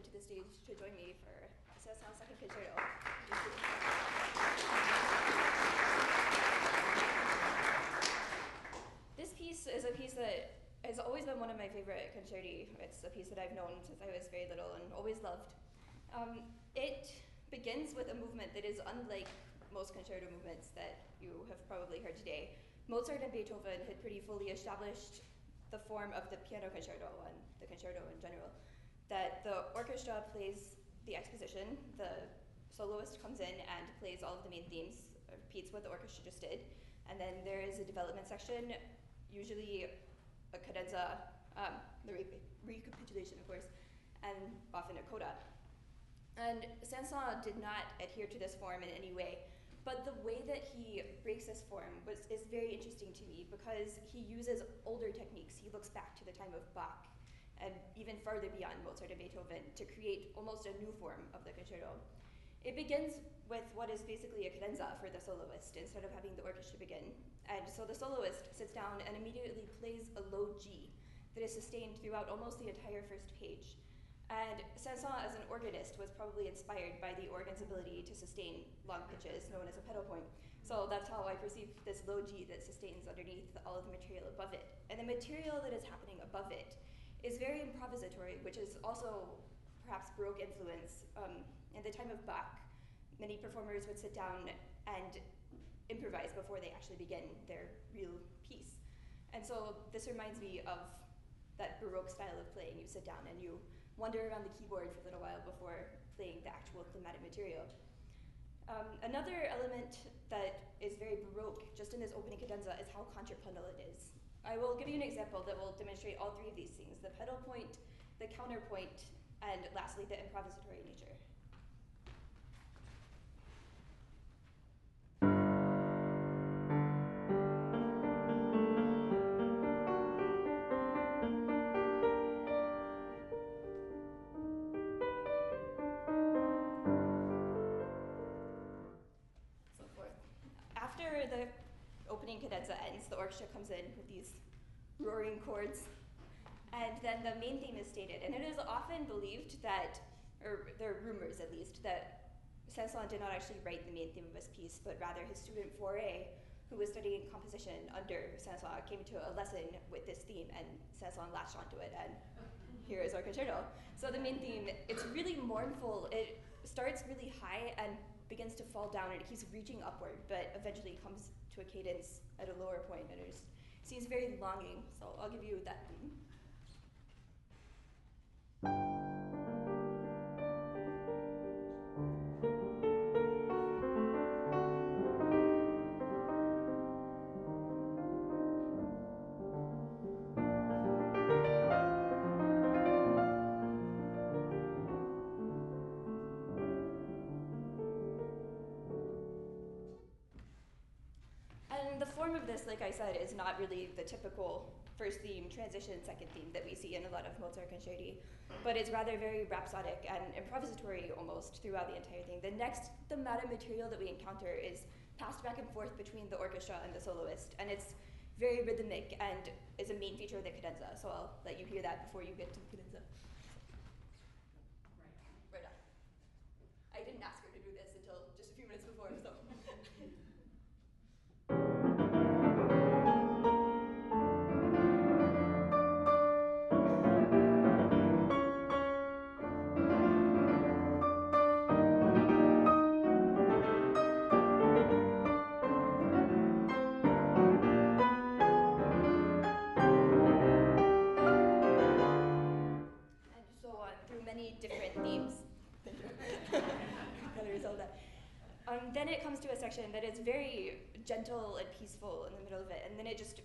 To the stage to join me for Saint-Saëns Second Concerto. This piece is a piece that has always been one of my favorite concerti. It's a piece that I've known since I was very little and always loved. It begins with a movement that is unlike most concerto movements that you have probably heard today. Mozart and Beethoven had pretty fully established the form of the piano concerto and the concerto in general, that the orchestra plays the exposition, the soloist comes in and plays all of the main themes, repeats what the orchestra just did, and then there is a development section, usually a cadenza, the recapitulation of course, and often a coda. And Saint-Saëns did not adhere to this form in any way, but the way that he breaks this form is very interesting to me because he uses older techniques. He looks back to the time of Bach and even further beyond Mozart and Beethoven to create almost a new form of the concerto. It begins with what is basically a cadenza for the soloist instead of having the orchestra begin. And so the soloist sits down and immediately plays a low G that is sustained throughout almost the entire first page. And Saint-Saëns as an organist was probably inspired by the organ's ability to sustain long pitches, known as a pedal point. So that's how I perceive this low G that sustains underneath all of the material above it. And the material that is happening above it is very improvisatory, which is also perhaps Baroque influence. In the time of Bach, many performers would sit down and improvise before they actually begin their real piece. And so this reminds me of that Baroque style of playing. You sit down and you wander around the keyboard for a little while before playing the actual thematic material. Another element that is very Baroque, just in this opening cadenza, is how contrapuntal it is. I will give you an example that will demonstrate all three of these things: the pedal point, the counterpoint, and lastly, the improvisatory nature. After the opening cadenza ends, the orchestra comes in with these roaring chords, and then the main theme is stated. And it is often believed that, or there are rumors at least, that Saint-Saëns did not actually write the main theme of his piece, but rather his student Fourier, who was studying composition under Saint-Saëns, came to a lesson with this theme, and Saint-Saëns latched onto it, and here is our concerto. So the main theme, it's really mournful. It starts really high and begins to fall down, and it keeps reaching upward, but eventually comes to a cadence at a lower point, and it just seems very longing. So I'll give you that theme. And the form of this, like I said, is not really the typical first theme, transition, second theme that we see in a lot of Mozart concerti, but it's rather very rhapsodic and improvisatory almost throughout the entire thing. The next thematic material that we encounter is passed back and forth between the orchestra and the soloist, and it's very rhythmic and is a main feature of the cadenza, so I'll let you hear that before you get to the cadenza. Right on. I didn't ask her to do this until just a few minutes before, so. Different themes. Then it comes to a section that is very gentle and peaceful in the middle of it, and then it just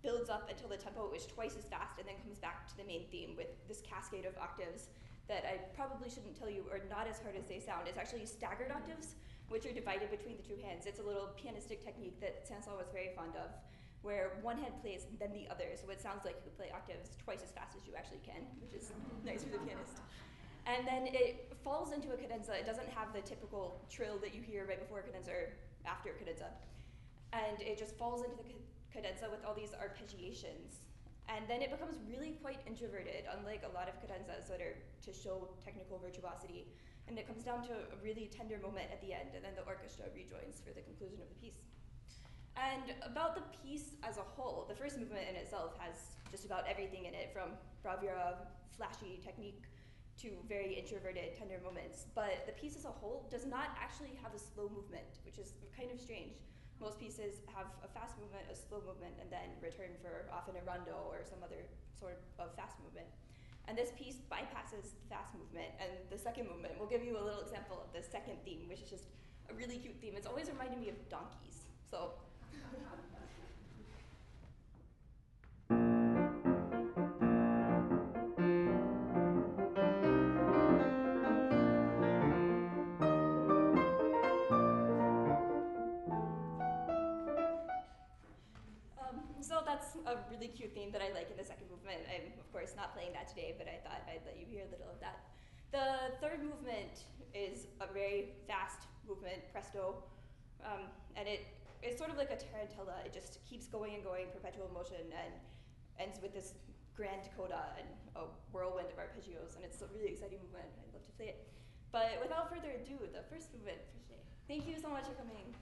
builds up until the tempo is twice as fast and then comes back to the main theme with this cascade of octaves that I probably shouldn't tell you are not as hard as they sound. It's actually staggered octaves, which are divided between the two hands. It's a little pianistic technique that Saint-Saëns was very fond of, where one hand plays and then the other, so it sounds like you play octaves twice as fast as you actually can, which is nice for the pianist. And then it falls into a cadenza. It doesn't have the typical trill that you hear right before a cadenza or after a cadenza. And it just falls into the cadenza with all these arpeggiations. And then it becomes really quite introverted, unlike a lot of cadenzas that are to show technical virtuosity. And it comes down to a really tender moment at the end, and then the orchestra rejoins for the conclusion of the piece. And about the piece as a whole, the first movement in itself has just about everything in it, from bravura, flashy technique, to very introverted, tender moments. But the piece as a whole does not actually have a slow movement, which is kind of strange. Most pieces have a fast movement, a slow movement, and then return for often a rondo or some other sort of fast movement. And this piece bypasses the fast movement and the second movement. We'll give you a little example of the second theme, which is just a really cute theme. It's always reminded me of donkeys. So. So that's a really cute theme that I like in the second movement. I'm, of course, not playing that today, but I thought I'd let you hear a little of that. The third movement is a very fast movement, presto, and it's sort of like a tarantella. It just keeps going and going, perpetual motion, and ends with this grand coda and a whirlwind of arpeggios, and it's a really exciting movement. I'd love to play it. But without further ado, the first movement for today. Thank you so much for coming.